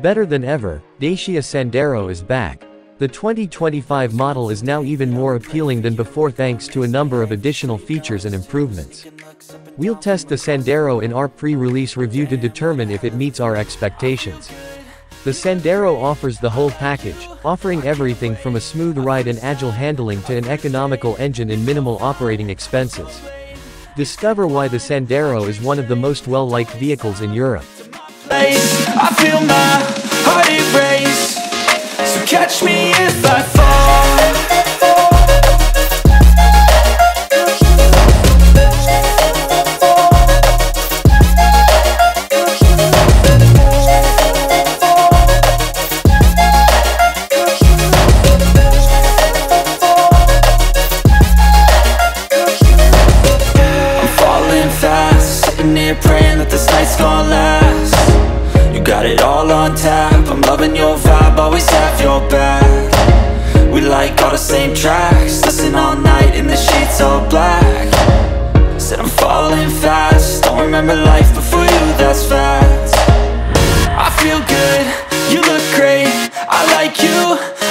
Better than ever, Dacia Sandero is back. The 2025 model is now even more appealing than before thanks to a number of additional features and improvements. We'll test the Sandero in our pre-release review to determine if it meets our expectations. The Sandero offers the whole package, offering everything from a smooth ride and agile handling to an economical engine and minimal operating expenses. Discover why the Sandero is one of the most well-liked vehicles in Europe. I feel my heart erase, so catch me if I fall. Praying that this night's gonna last. You got it all on tap. I'm loving your vibe, always have your back. We like all the same tracks. Listen all night in the sheets all black. Said I'm falling fast. Don't remember life before you, that's fact. I feel good, you look great. I like you,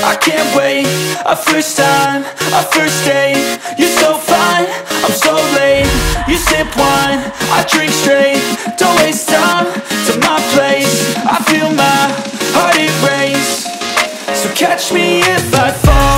I can't wait. A first time, a first date. You're so fine, I'm so late. You sip wine, I drink straight. Don't waste time to my place. I feel my heart erase, so catch me if I fall.